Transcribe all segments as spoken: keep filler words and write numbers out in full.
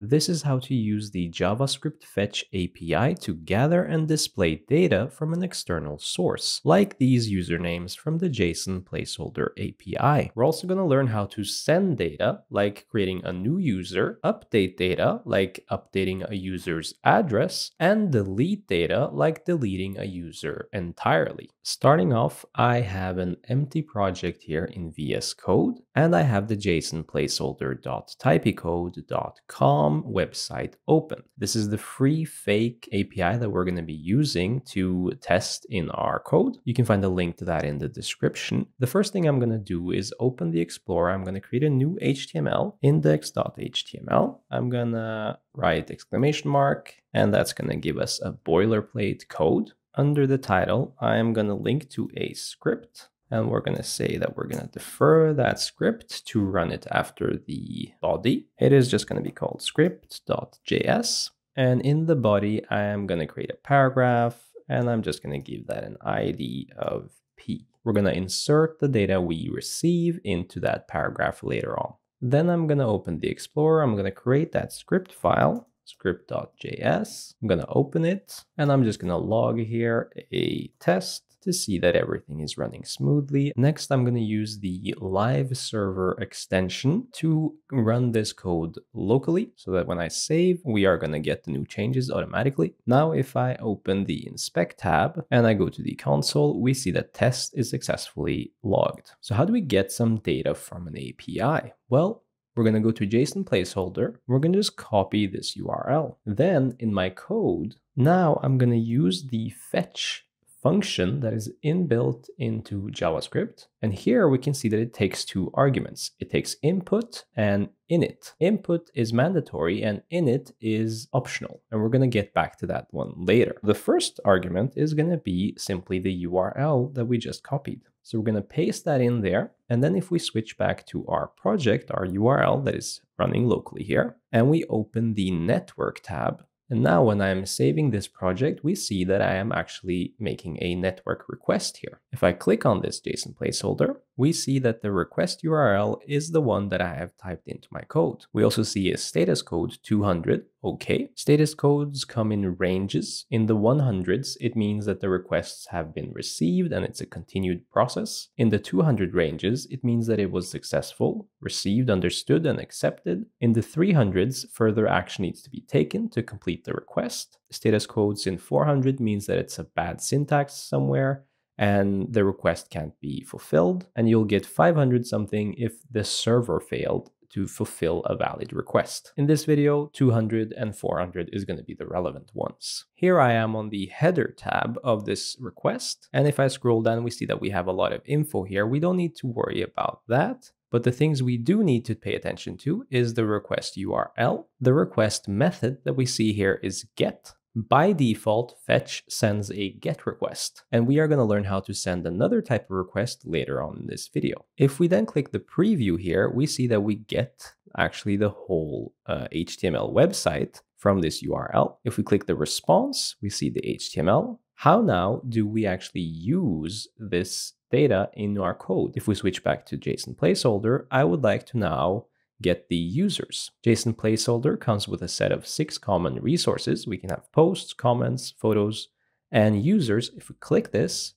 This is how to use the JavaScript Fetch A P I to gather and display data from an external source, like these usernames from the JSON Placeholder A P I. We're also going to learn how to send data, like creating a new user, update data, like updating a user's address, and delete data, like deleting a user entirely. Starting off, I have an empty project here in V S Code, and I have the json placeholder dot typicode dot com website open. This is the free fake A P I that we're going to be using to test in our code. You can find a link to that in the description. The first thing I'm going to do is open the Explorer. I'm going to create a new H T M L, index dot H T M L. I'm going to write exclamation mark, and that's going to give us a boilerplate code. Under the title, I'm going to link to a script. And we're going to say that we're going to defer that script to run it after the body. It is just going to be called script dot J S. And in the body, I am going to create a paragraph, and I'm just going to give that an I D of P. We're going to insert the data we receive into that paragraph later on. Then I'm going to open the Explorer. I'm going to create that script file, script dot J S. I'm going to open it, and I'm just going to log here a test to see that everything is running smoothly. Next, I'm going to use the live server extension to run this code locally so that when I save, we are going to get the new changes automatically. Now, if I open the inspect tab and I go to the console, we see that test is successfully logged. So how do we get some data from an A P I? Well, we're going to go to JSON placeholder. We're going to just copy this U R L. Then in my code, now I'm going to use the fetch function that is inbuilt into JavaScript. And here we can see that it takes two arguments. It takes input and init. Input is mandatory and init is optional. And we're going to get back to that one later. The first argument is going to be simply the U R L that we just copied. So we're going to paste that in there. And then if we switch back to our project, our U R L that is running locally here, and we open the network tab, and now when I'm saving this project, we see that I am actually making a network request here. If I click on this JSON placeholder, we see that the request U R L is the one that I have typed into my code. We also see a status code two hundred, okay. Status codes come in ranges. In the one hundreds, it means that the requests have been received and it's a continued process. In the two hundred ranges, it means that it was successful, received, understood, and accepted. In the three hundreds, further action needs to be taken to complete the request. Status codes in four hundred means that it's a bad syntax somewhere, and the request can't be fulfilled, and you'll get five hundred something if the server failed to fulfill a valid request. In this video, two hundred and four hundred is going to be the relevant ones. Here I am on the header tab of this request, and if I scroll down, we see that we have a lot of info here. We don't need to worry about that. But the things we do need to pay attention to is the request U R L. The request method that we see here is get. By default, Fetch sends a GET request, and we are going to learn how to send another type of request later on in this video. If we then click the preview here, we see that we get actually the whole uh, H T M L website from this U R L. If we click the response, we see the H T M L. How now do we actually use this data in our code? If we switch back to JSON placeholder, I would like to now get the users. JSON placeholder comes with a set of six common resources. We can have posts, comments, photos, and users. If we click this,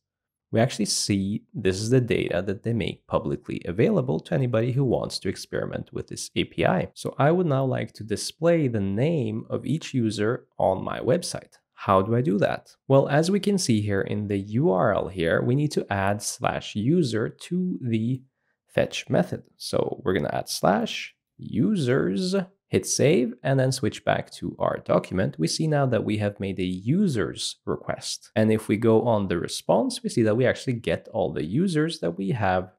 we actually see this is the data that they make publicly available to anybody who wants to experiment with this A P I. So I would now like to display the name of each user on my website. How do I do that? Well, as we can see here in the U R L here, we need to add slash user to the fetch method. So we're going to add slash users, hit save, and then switch back to our document. We see now that we have made a users request. And if we go on the response, we see that we actually get all the users that we have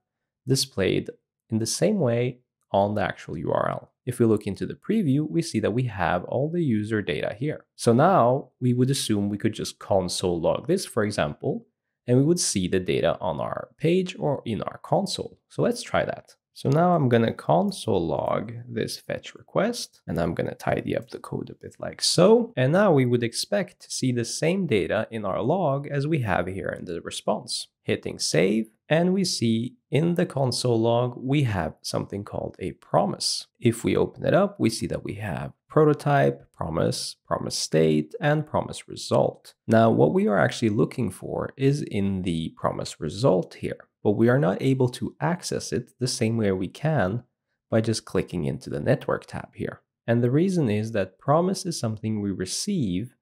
displayed in the same way on the actual U R L. If we look into the preview, we see that we have all the user data here. So now we would assume we could just console log this, for example, and we would see the data on our page or in our console. So let's try that. So now I'm going to console log this fetch request, and I'm going to tidy up the code a bit like so. And now we would expect to see the same data in our log as we have here in the response. Hitting save, and we see in the console log, we have something called a promise. If we open it up, we see that we have prototype, promise, promise state, and promise result. Now, what we are actually looking for is in the promise result here, but we are not able to access it the same way we can by just clicking into the network tab here. And the reason is that promise is something we receive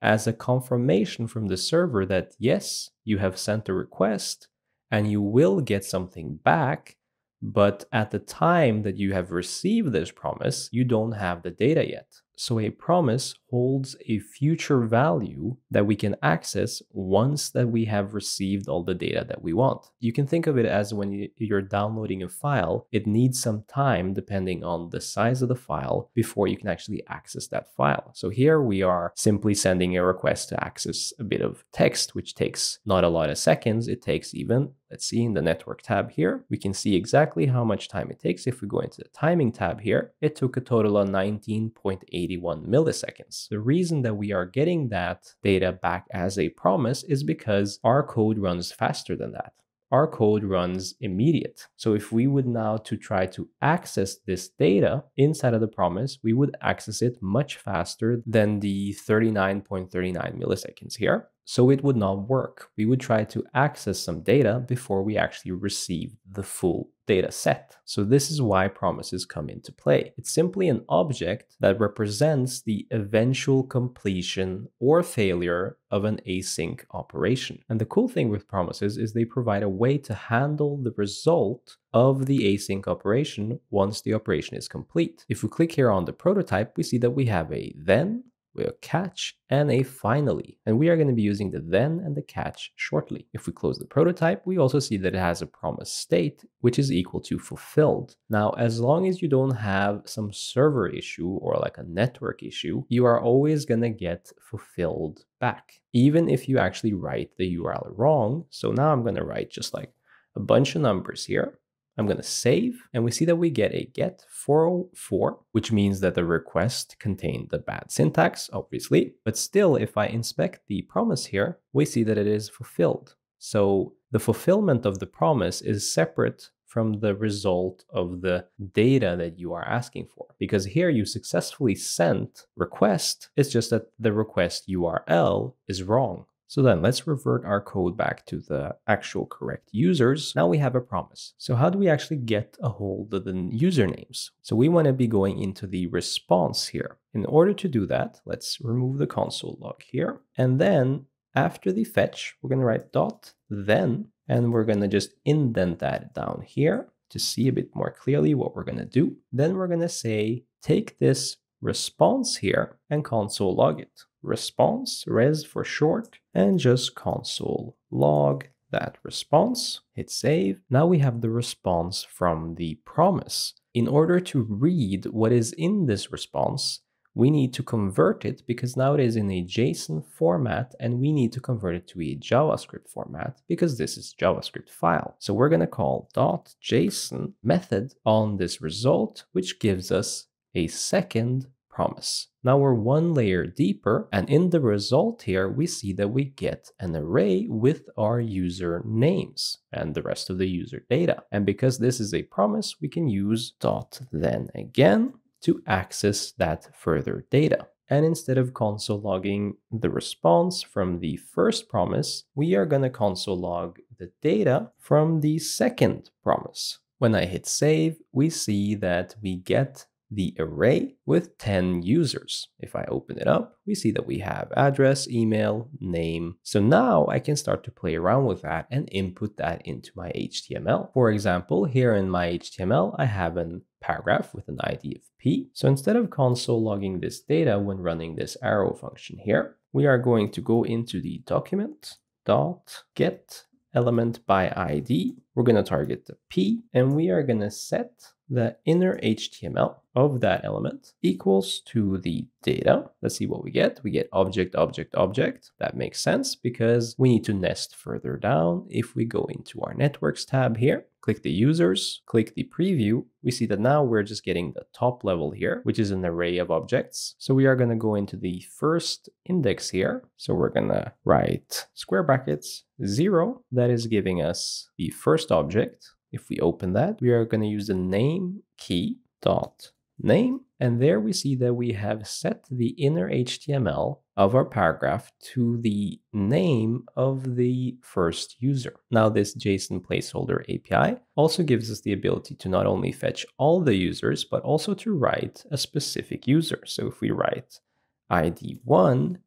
as a confirmation from the server that yes, you have sent a request and you will get something back. But at the time that you have received this promise, you don't have the data yet. So a promise holds a future value that we can access once that we have received all the data that we want. You can think of it as when you're downloading a file, it needs some time depending on the size of the file before you can actually access that file. So here we are simply sending a request to access a bit of text, which takes not a lot of seconds. It takes even, let's see in the network tab here, we can see exactly how much time it takes. If we go into the timing tab here, it took a total of nineteen point eight eighty-one milliseconds. The reason that we are getting that data back as a promise is because our code runs faster than that. Our code runs immediate. So if we would now to try to access this data inside of the promise, we would access it much faster than the thirty-nine point three nine milliseconds here. So it would not work. We would try to access some data before we actually receive the full data set. So this is why promises come into play. It's simply an object that represents the eventual completion or failure of an async operation. And the cool thing with promises is they provide a way to handle the result of the async operation once the operation is complete. If we click here on the prototype, we see that we have a then, a catch, and a finally. And we are going to be using the then and the catch shortly. If we close the prototype, we also see that it has a promise state, which is equal to fulfilled. Now, as long as you don't have some server issue or like a network issue, you are always going to get fulfilled back, even if you actually write the U R L wrong. So now I'm going to write just like a bunch of numbers here. I'm going to save, and we see that we get a get four oh four, which means that the request contained the bad syntax, obviously. But still, if I inspect the promise here, we see that it is fulfilled. So the fulfillment of the promise is separate from the result of the data that you are asking for, because here you successfully sent request. It's just that the request U R L is wrong. So then let's revert our code back to the actual correct users. Now we have a promise. So how do we actually get a hold of the usernames? So we want to be going into the response here. In order to do that, let's remove the console log here. And then after the fetch, we're going to write dot then, and we're going to just indent that down here to see a bit more clearly what we're going to do. Then we're going to say, take this response here and console log it. Response, res for short, and just console log that response. Hit save. Now we have the response from the promise. In order to read what is in this response, we need to convert it, because now it is in a JSON format and we need to convert it to a JavaScript format because this is JavaScript file. So we're going to call .json method on this result, which gives us a second promise. Now we're one layer deeper, and in the result here, we see that we get an array with our user names and the rest of the user data. And because this is a promise, we can use dot then again to access that further data. And instead of console logging the response from the first promise, we are going to console log the data from the second promise. When I hit save, we see that we get the array with ten users. If I open it up, we see that we have address, email, name. So now I can start to play around with that and input that into my H T M L. For example, here in my H T M L, I have an paragraph with an I D of P. So instead of console logging this data when running this arrow function here, we are going to go into the document dot get element by I D. We're going to target the P, and we are going to set the inner H T M L of that element equals to the data. Let's see what we get. We get object, object, object. That makes sense because we need to nest further down. If we go into our networks tab here, click the users, click the preview, we see that now we're just getting the top level here, which is an array of objects. So we are going to go into the first index here. So we're going to write square brackets zero. That is giving us the first object. If we open that, we are going to use the name key dot name. And there we see that we have set the inner H T M L of our paragraph to the name of the first user. Now this JSON placeholder A P I also gives us the ability to not only fetch all the users, but also to write a specific user. So if we write I D one,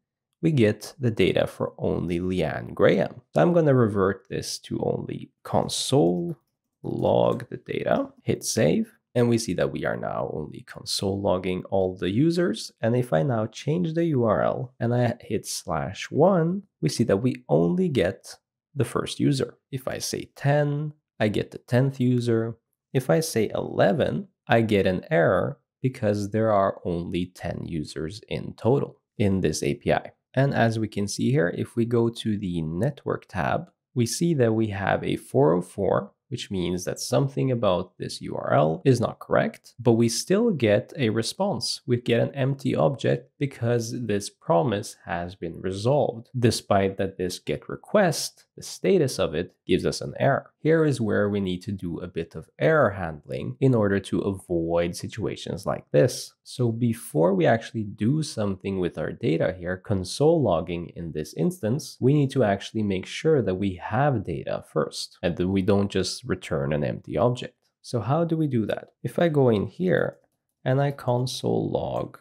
we get the data for only Leanne Graham. So I'm going to revert this to only console log the data, hit save. And we see that we are now only console logging all the users. And if I now change the U R L and I hit slash one, we see that we only get the first user. If I say ten, I get the tenth user. If I say eleven, I get an error because there are only ten users in total in this A P I. And as we can see here, if we go to the network tab, we see that we have a four oh four, which means that something about this U R L is not correct, but we still get a response. We get an empty object because this promise has been resolved, despite that this GET request, the status of it, gives us an error. Here is where we need to do a bit of error handling in order to avoid situations like this. So before we actually do something with our data here, console logging in this instance, we need to actually make sure that we have data first and that we don't just return an empty object. So how do we do that? If I go in here and I console log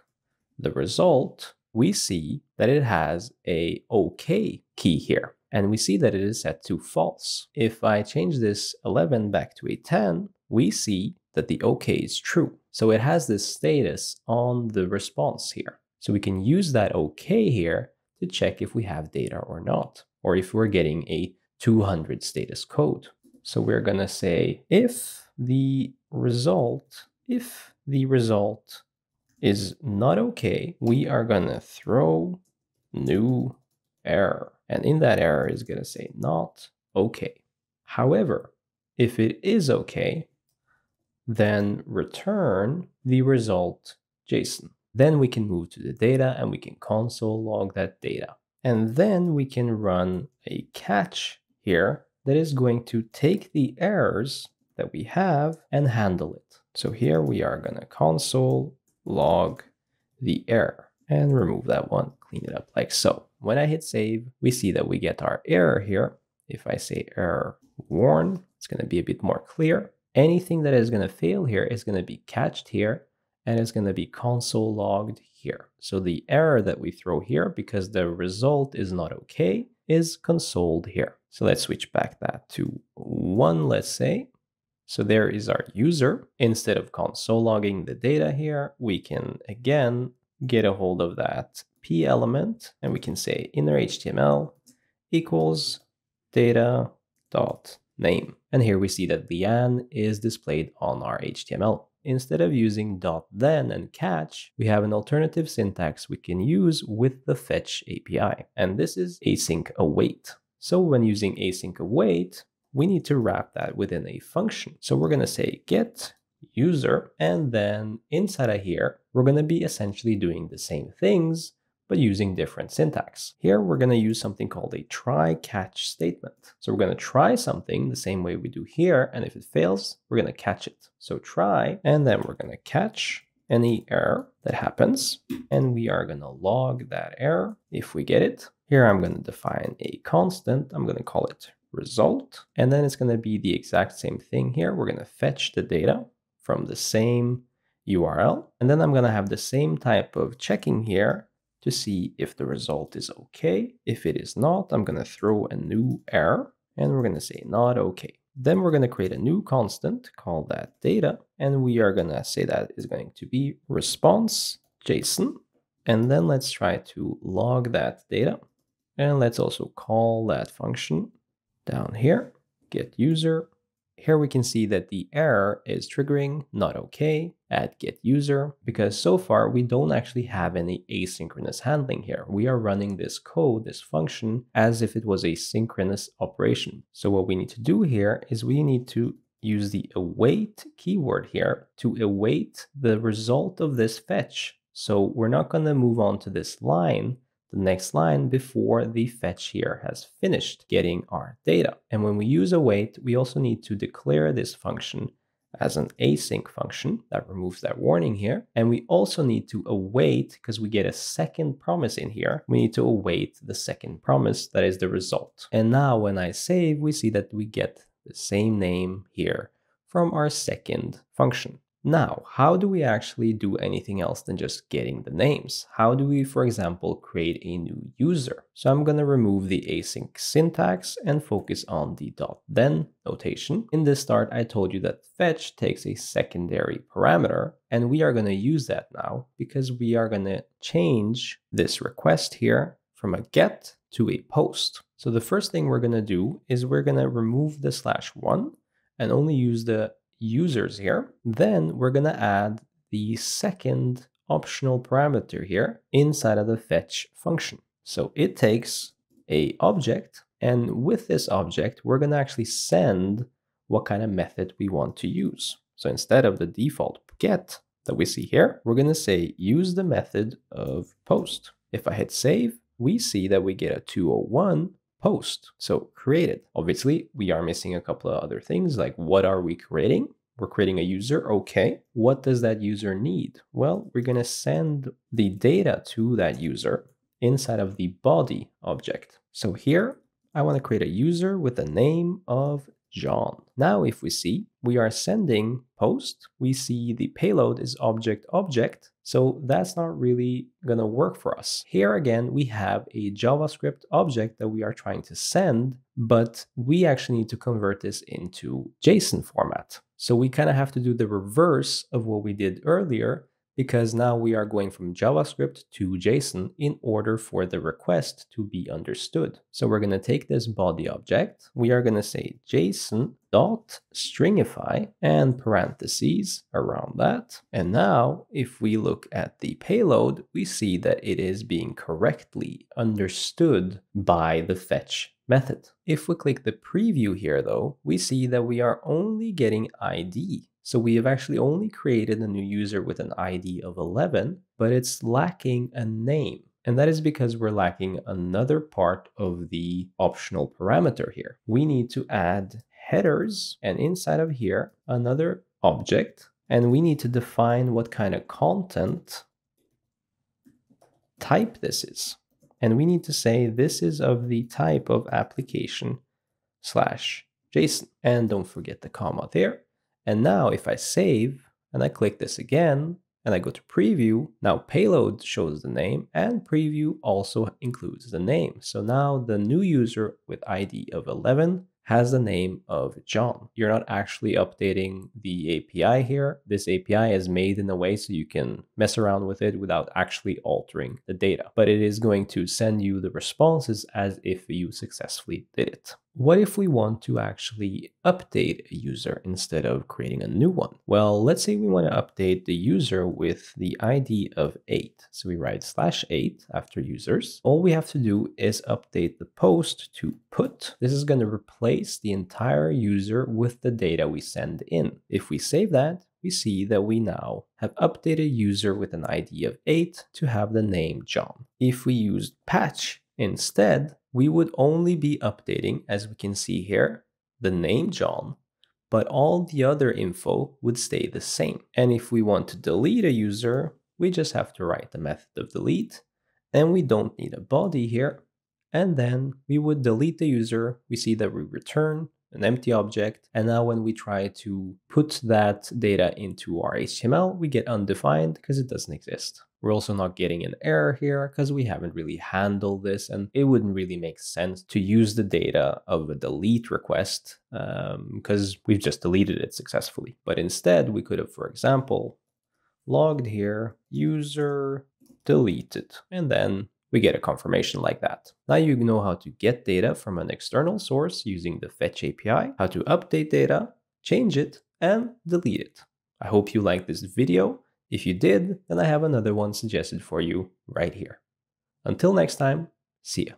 the result, we see that it has a OK key here. And we see that it is set to false. If I change this eleven back to a ten, we see that the OK is true. So it has this status on the response here. So we can use that OK here to check if we have data or not, or if we're getting a two hundred status code. So we're going to say if the result, if the result is not okay, we are going to throw new error. And in that error is going to say not okay. However, if it is okay, then return the result JSON. Then we can move to the data and we can console log that data. And then we can run a catch here that is going to take the errors that we have and handle it. So here we are going to console log the error and remove that one, clean it up like so. When I hit save, we see that we get our error here. If I say error warn, it's going to be a bit more clear. Anything that is going to fail here is going to be catched here and it's going to be console logged here. So the error that we throw here because the result is not okay is consoled here. So let's switch back that to one, let's say. So there is our user. Instead of console logging the data here, we can again get a hold of that P element and we can say inner H T M L equals data dot name. And here we see that Leanne is displayed on our H T M L. Instead of using dot then and catch, we have an alternative syntax we can use with the Fetch A P I. And this is async await. So when using async await, we need to wrap that within a function. So we're going to say get user. And then inside of here, we're going to be essentially doing the same things, but using different syntax. Here, we're going to use something called a try catch statement. So we're going to try something the same way we do here. And if it fails, we're going to catch it. So try, and then we're going to catch any error that happens. And we are going to log that error if we get it. Here, I'm going to define a constant. I'm going to call it result. And then it's going to be the exact same thing here. We're going to fetch the data from the same U R L. And then I'm going to have the same type of checking here to see if the result is okay. If it is not, I'm going to throw a new error and we're going to say not okay. Then we're going to create a new constant, call that data, and we are going to say that is going to be response JSON. And then let's try to log that data. And let's also call that function down here, get user. Here we can see that the error is triggering not okay at get user because so far we don't actually have any asynchronous handling here. We are running this code, this function, as if it was a synchronous operation. So what we need to do here is we need to use the await keyword here to await the result of this fetch. So we're not going to move on to this line, the next line, before the fetch here has finished getting our data. And when we use await, we also need to declare this function as an async function that removes that warning here. And we also need to await, because we get a second promise in here, we need to await the second promise that is the result. And now when I save, we see that we get the same name here from our second function. Now, how do we actually do anything else than just getting the names? How do we, for example, create a new user? So I'm going to remove the async syntax and focus on the dot then notation. In this start, I told you that fetch takes a secondary parameter, and we are going to use that now because we are going to change this request here from a get to a post. So the first thing we're going to do is we're going to remove the slash one and only use the users here. Then we're going to add the second optional parameter here inside of the fetch function. So it takes a object, and with this object, we're going to actually send what kind of method we want to use. So instead of the default get that we see here, we're going to say use the method of post. If I hit save, we see that we get a two oh one post. So created. Obviously, we are missing a couple of other things. Like, what are we creating? We're creating a user. Okay. What does that user need? Well, we're going to send the data to that user inside of the body object. So here, I want to create a user with a name of John. Now, if we see, we are sending post, we see the payload is object object. So that's not really going to work for us. Here again, we have a JavaScript object that we are trying to send, but we actually need to convert this into JSON format. So we kind of have to do the reverse of what we did earlier, because now we are going from JavaScript to JSON in order for the request to be understood. So we're going to take this body object. We are going to say JSON.stringify and parentheses around that. And now if we look at the payload, we see that it is being correctly understood by the fetch method. If we click the preview here though, we see that we are only getting I D. So we have actually only created a new user with an I D of eleven, but it's lacking a name. And that is because we're lacking another part of the optional parameter here. We need to add headers, and inside of here, another object, and we need to define what kind of content type this is. And we need to say this is of the type of application slash JSON. And don't forget the comma there. And now if I save and I click this again and I go to preview, now payload shows the name and preview also includes the name. So now the new user with I D of eleven has the name of John. You're not actually updating the A P I here. This A P I is made in a way so you can mess around with it without actually altering the data, but it is going to send you the responses as if you successfully did it. What if we want to actually update a user instead of creating a new one? Well, let's say we want to update the user with the I D of eight. So we write slash eight after users. All we have to do is update the post to put. This is going to replace the entire user with the data we send in. If we save that, we see that we now have updated user with an I D of eight to have the name John. If we used patch instead, we would only be updating, as we can see here, the name John, but all the other info would stay the same. And if we want to delete a user, we just have to write the method of delete, and we don't need a body here. And then we would delete the user. We see that we return an empty object. And now when we try to put that data into our H T M L, we get undefined because it doesn't exist. We're also not getting an error here because we haven't really handled this, and it wouldn't really make sense to use the data of a delete request because um, we've just deleted it successfully. But instead we could have, for example, logged here, user deleted, and then we get a confirmation like that. Now you know how to get data from an external source using the Fetch A P I, how to update data, change it, and delete it. I hope you liked this video. If you did, then I have another one suggested for you right here. Until next time, see ya.